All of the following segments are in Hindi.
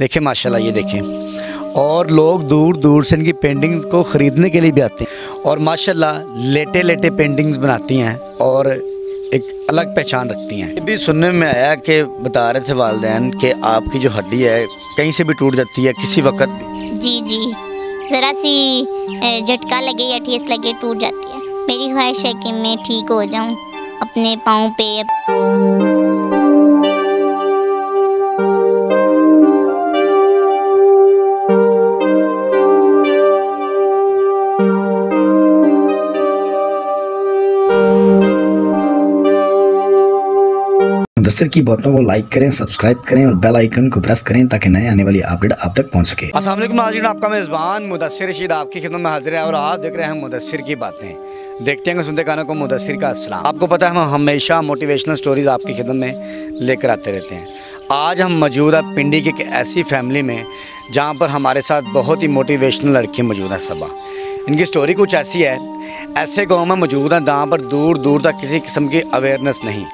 देखें माशाल्लाह, ये देखें। और लोग दूर दूर से इनकी पेंटिंग्स को ख़रीदने के लिए भी आते हैं और माशाल्लाह लेटे लेटे पेंटिंग्स बनाती हैं और एक अलग पहचान रखती हैं। ये भी सुनने में आया कि बता रहे थे वालदैन कि आपकी जो हड्डी है कहीं से भी टूट जाती है किसी वक्त भी। जी जी, ज़रा सी झटका लगे या ठेस लगे टूट जाती है। मेरी ख्वाहिश है कि मैं ठीक हो जाऊँ अपने पाँव पे। मुदस्सिर की बातों को लाइक करें, सब्सक्राइब करें और बेल आइकन को प्रेस करें ताकि नए आने वाली अपडेट आप तक पहुंच सके। अस्सलाम वालेकुम नाज़रीन, आपका मेज़बान मुदस्सिर रशीद आपकी खिदमत में हाजिर है और आप देख रहे हैं मुदस्सिर की बातें। देखते हैं सुनते कानों को मुदस्सिर का अस्सलाम। आपको पता है हम हमेशा मोटिवेशनल स्टोरीज़ आपकी खिदमत में लेकर आते रहते हैं। आज हम मौजूद है पिंडी की एक ऐसी फैमिली में जहाँ पर हमारे साथ बहुत ही मोटिवेशनल लड़की मौजूद है, सबा। इनकी स्टोरी कुछ ऐसी है, ऐसे गाँव में मौजूद है जहाँ पर दूर दूर तक किसी किस्म की अवेयरनेस नहीं,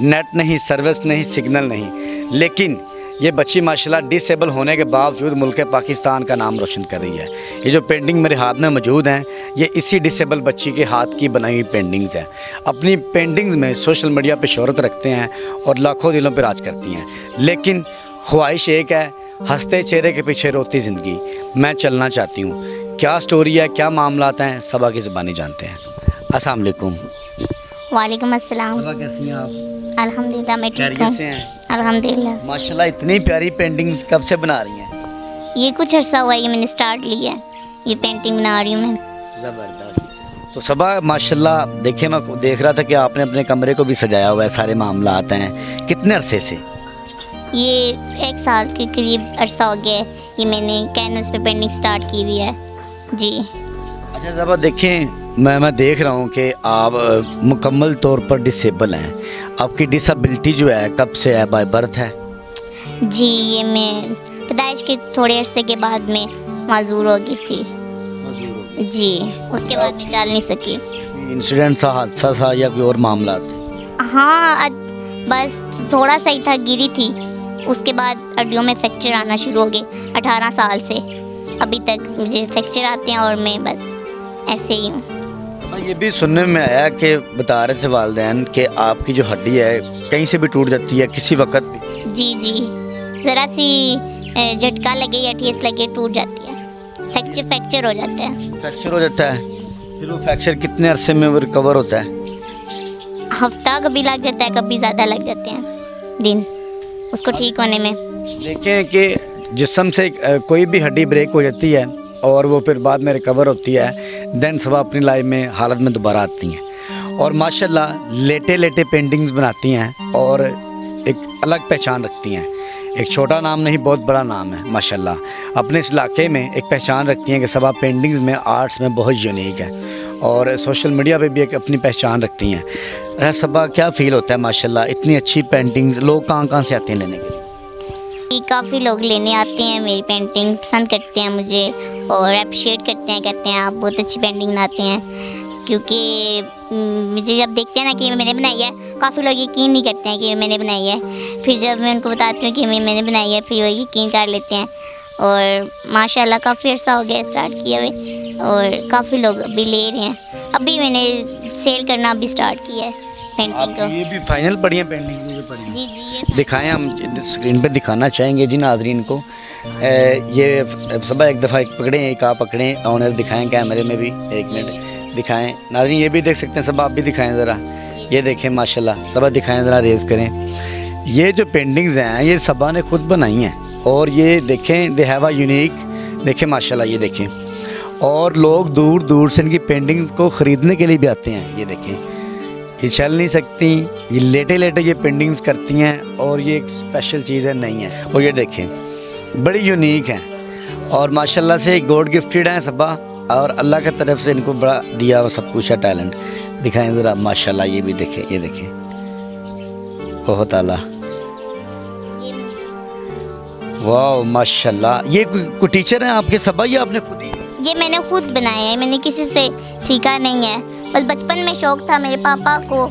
नेट नहीं, सर्विस नहीं, सिग्नल नहीं, लेकिन ये बच्ची माशाल्लाह डिसेबल होने के बावजूद मुल्क पाकिस्तान का नाम रोशन कर रही है। ये जो पेंटिंग मेरे हाथ में मौजूद हैं ये इसी डिसेबल बच्ची के हाथ की बनाई हुई पेंटिंग्स हैं। अपनी पेंटिंग्स में सोशल मीडिया पे शोहरत रखते हैं और लाखों दिलों पर राज करती हैं, लेकिन ख्वाहिश एक है, हंसते चेहरे के पीछे रोती ज़िंदगी। मैं चलना चाहती हूँ, क्या स्टोरी है, क्या मामलात हैं, सबा की ज़बानी जानते हैं। अस्सलाम वालेकुम। वालेकुम अस्सलाम। सबा कैसी हैं आप? अल्हम्दुलिल्लाह मैं ठीक हूँ, अल्हम्दुलिल्लाह। माशाल्लाह इतनी प्यारी पेंटिंग्स कब से बना रही हैं? ये कुछ अर्सा हुआ है, ये मैंने स्टार्ट लिया है, ये पेंटिंग बना रही हूँ मैं। ज़बरदस्त। तो सबा माशाल्लाह देखे, मैं देख रहा था कि आपने अपने कमरे को भी सजाया हुआ है, सारे मामला आते हैं। कितने अरसे से? ये 1 साल के करीब अरसा हो गया है, ये मैंने कैनवस पे पेंटिंग स्टार्ट की हुई है। जी अच्छा ज़बा, देखें मैं देख रहा हूँ कि आप मुकम्मल तौर पर डिसेबल हैं। आपकी डिसेबिलिटी जो है कब से है, बाय बर्थ है? जी ये मैं पैदाइश के थोड़े अरसे के बाद में माजूर हो गई थी। जी उसके बाद में चल नहीं सकी। इंसिडेंट सा, हादसा सा या कोई और मामला? हाँ बस थोड़ा सा ही था, गिरी थी, उसके बाद हड्डियों में फ्रैक्चर आना शुरू हो गए। 18 साल से अभी तक मुझे फ्रैक्चर आते हैं और मैं बस ऐसे ही हूँ। ये भी सुनने में आया कि बता रहे थे वालदैन कि आपकी जो हड्डी है कहीं से भी टूट जाती है किसी वक्त भी। जी जी, ज़रा सी झटका लगे या ठेस लगे टूट जाती है, फ्रैक्चर हो जाता है। फ्रैक्चर हो जाता है, फिर वो फ्रैक्चर कितने अरसे में रिकवर होता है? हफ्ता कभी लग जाता है, कभी ज़्यादा लग जाते हैं दिन उसको ठीक होने में। देखें कि जिस्म से कोई भी हड्डी ब्रेक हो जाती है और वो फिर बाद में रिकवर होती है, देन सबा अपनी लाइफ में हालत में दोबारा आती हैं और माशाल्लाह लेटे लेटे पेंटिंग्स बनाती हैं और एक अलग पहचान रखती हैं। एक छोटा नाम नहीं, बहुत बड़ा नाम है माशाल्लाह। अपने इस इलाके में एक पहचान रखती हैं कि सबा पेंटिंग्स में, आर्ट्स में बहुत यूनिक है और सोशल मीडिया पे भी एक अपनी पहचान रखती हैं। अरे सबा, क्या फ़ील होता है माशाल्लाह इतनी अच्छी पेंटिंग्स? लोग कहाँ कहाँ से आते हैं लेने के लिए? काफ़ी लोग लेने आते हैं, मेरी पेंटिंग पसंद करते हैं मुझे और अप्रिशिएट करते हैं, कहते हैं आप बहुत अच्छी पेंटिंग बनाते हैं। क्योंकि मुझे जब देखते हैं ना कि मैंने बनाई है, काफ़ी लोग यकीन नहीं करते हैं कि मैंने बनाई है, फिर जब मैं उनको बताती हूँ कि मैंने बनाई है फिर वो यकीन कर लेते हैं। और माशाल्लाह काफ़ी अर्सा हो गया स्टार्ट किए हुए और काफ़ी लोग अभी ले रहे हैं। अभी मैंने सेल करना भी स्टार्ट किया है पेंटिंग को। ये भी फाइनल पड़ी है पेंटिंग? जी जी, दिखाएं, हम स्क्रीन पे दिखाना चाहेंगे जी नाजरीन को। ये सबा एक दफ़ा एक पकड़ें, एक आप पकड़ें, ऑनर दिखाएं कैमरे में भी, एक मिनट दिखाएं नाजरीन, ये भी देख सकते हैं। सबा आप भी दिखाएं ज़रा, ये देखें माशाल्लाह। सबा दिखाएं ज़रा, रेज़ करें। ये जो पेंटिंग्स हैं ये सबा ने खुद बनाई हैं और ये देखें दे हैव अ यूनिक, देखें माशाल्लाह, ये देखें। और लोग दूर दूर से इनकी पेंटिंग्स को ख़रीदने के लिए भी आते हैं। ये देखें, ये चल नहीं सकती, ये लेटे लेटे ये पेंटिंग्स करती हैं और ये एक स्पेशल चीज़ है, नहीं है और ये देखें बड़ी यूनिक हैं और माशाल्लाह से गॉड गिफ्टेड हैं सबा और अल्लाह की तरफ से इनको बड़ा दिया और सब कुछ है, टैलेंट। दिखाएं ज़रा माशाल्लाह, ये भी देखें, ये देखें, बहुत आला, वाह माशाल्लाह। ये कोई टीचर हैं आपके सबा या आपने खुद ही? ये मैंने खुद बनाया है, मैंने किसी से सीखा नहीं है, बस बचपन में शौक़ था। मेरे पापा को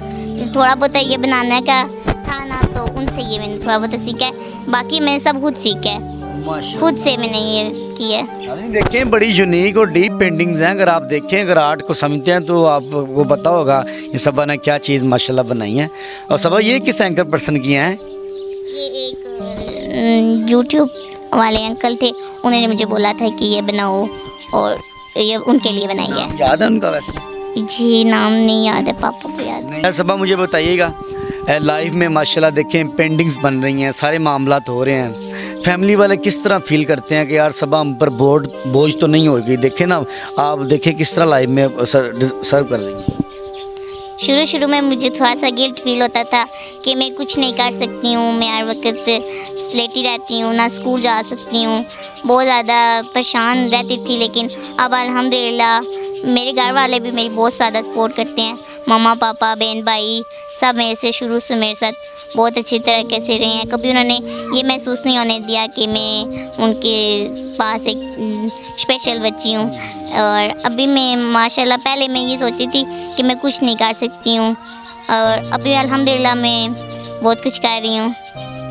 थोड़ा बहुत ये बनाने का था ना, तो उनसे ये मैंने थोड़ा बहुत सीखा है, बाकी मैंने सब खुद सीखा है। खुद से मैंने ये किया। देखें बड़ी यूनिक और डीप पेंटिंग्स हैं। अगर आप देखें, अगर आर्ट को समझते हैं तो आपको पता होगा ये सबा ने क्या चीज़ माशाल्लाह बनाई है। और सबा ये किस एंकर पर्सन की हैं? ये एक यूट्यूब वाले अंकल थे, उन्होंने मुझे बोला था कि ये बनाओ और ये उनके लिए बनाई है। याद है उनका वैसे? जी नाम नहीं याद है, पापा को याद है। सबा मुझे बताइएगा, लाइफ में माशाल्लाह देखें पेंटिंग्स बन रही हैं, सारे मामलात हो रहे हैं, फैमिली वाले किस तरह फील करते हैं कि यार सबा हम पर बोझ तो नहीं होगी? देखें ना आप, देखें किस तरह लाइफ में सर्व कर रही हैं। शुरू में मुझे थोड़ा सा गिल्ट फील होता था कि मैं कुछ नहीं कर सकती हूँ, मैं हर वक्त लेटी रहती हूँ, ना स्कूल जा सकती हूँ, बहुत ज़्यादा परेशान रहती थी। लेकिन अब अल्हम्दुलिल्लाह मेरे घर वाले भी मेरी बहुत ज़्यादा सपोर्ट करते हैं, मामा पापा बहन भाई सब मेरे से शुरू से मेरे साथ बहुत अच्छी तरीके से रहे हैं। कभी उन्होंने ये महसूस नहीं होने दिया कि मैं उनके पास एक स्पेशल बच्ची हूँ। और अभी मैं माशाल्लाह, पहले मैं ये सोचती थी कि मैं कुछ नहीं कर सकती हूँ, और अभी अल्हम्दुलिल्लाह मैं बहुत कुछ कर रही हूँ,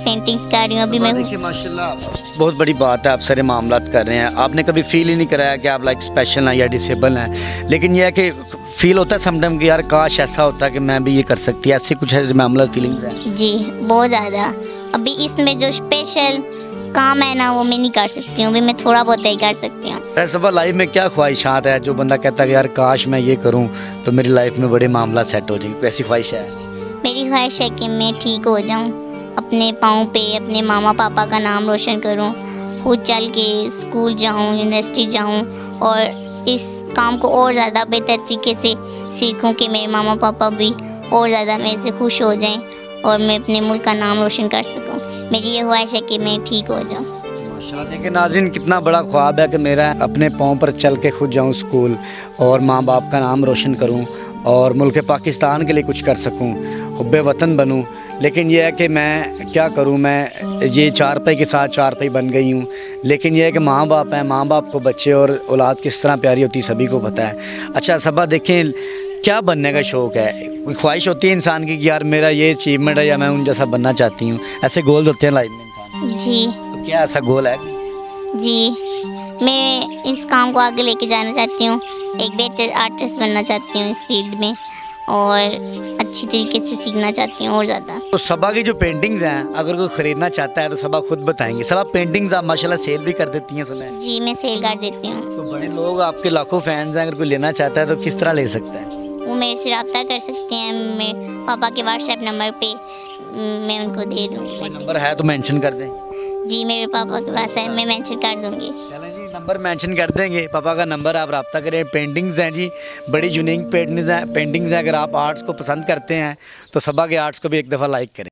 पेंटिंग्स कर रही हूँ। अभी मैं माशाल्लाह, बहुत बड़ी बात है आप सारे मामला कर रहे हैं। आपने कभी फील ही नहीं कराया कि आप लाइक स्पेशल हैं या डिसेबल हैं, लेकिन यह है कि फील होता है समटाइम कि यार काश ऐसा होता कि मैं भी ये कर सकती। ऐसे कुछ ऐसे मामला फीलिंग्स हैं? जी बहुत ज़्यादा। अभी इसमें जो स्पेशल काम है ना वो मैं नहीं कर सकती हूँ, मैं थोड़ा बहुत ही कर सकती हूँ। सबा लाइफ में क्या ख्वाहिशात है जो बंदा कहता है कि यार काश मैं ये करूँ तो मेरी लाइफ में बड़े मामला सेट हो जाएंगे? कैसी ख्वाहिश है? मेरी ख्वाहिश है कि मैं ठीक हो जाऊँ, अपने पाँव पे अपने मामा पापा का नाम रोशन करूं, खुद चल के स्कूल जाऊं, यूनिवर्सिटी जाऊं और इस काम को और ज़्यादा बेहतर तरीके से सीखूं कि मेरे मामा पापा भी और ज़्यादा मेरे से खुश हो जाएं और मैं अपने मुल्क का नाम रोशन कर सकूं। मेरी ये ख्वाहिश है कि मैं ठीक हो जाऊं। देखिए नाज़रीन, कितना बड़ा ख्वाब है कि मेरा अपने पाँव पर चल के खुद जाऊँ स्कूल और माँ बाप का नाम रोशन करूँ और मुल्क पाकिस्तान के लिए कुछ कर सकूँ, हुब्बे वतन बनूँ। लेकिन यह है कि मैं क्या करूँ, मैं ये चारपाई के साथ चारपाई बन गई हूँ। लेकिन यह है कि माँ बाप हैं, माँ बाप को बच्चे और औलाद किस तरह प्यारी होती सभी को पता है। अच्छा सबा, देखें क्या बनने का शौक़ है? कोई ख्वाहिश होती है इंसान की कि यार मेरा ये अचीवमेंट है या मैं उन जैसा बनना चाहती हूँ? ऐसे गोल्स होते हैं लाइफ में इंसान के? जी। क्या ऐसा गोल है? जी मैं इस काम को आगे लेके जाना चाहती हूँ, एक बेहतर आर्टिस्ट बनना चाहती हूँ इस फील्ड में और अच्छी तरीके से सीखना चाहती हूँ और ज़्यादा। तो सबा की जो पेंटिंग्स हैं, अगर कोई ख़रीदना चाहता है तो सबा खुद बताएंगे। सबा पेंटिंग्स आप माशाल्लाह सेल भी कर देती हैं, सुना है? जी मैं सेल कर देती हूँ। तो बड़े लोग आपके लाखों फैंस हैं, अगर कोई लेना चाहता है तो किस तरह ले सकता है? वो मेरे से रब्ता कर सकते हैं, मेरे पापा के व्हाट्सएप नंबर पर मैं उनको दे दूँगी। नंबर है तो मैंशन कर दें? जी मेरे पापा के पास है, मैं मेंशन कर दूंगी। चलो जी, नंबर मेंशन कर देंगे, पापा का नंबर आप रब्ता करें। पेंटिंग्स हैं जी, बड़ी यूनिक पेंटिंग्स हैं। अगर आप आर्ट्स को पसंद करते हैं तो सबा के आर्ट्स को भी एक दफ़ा लाइक करें।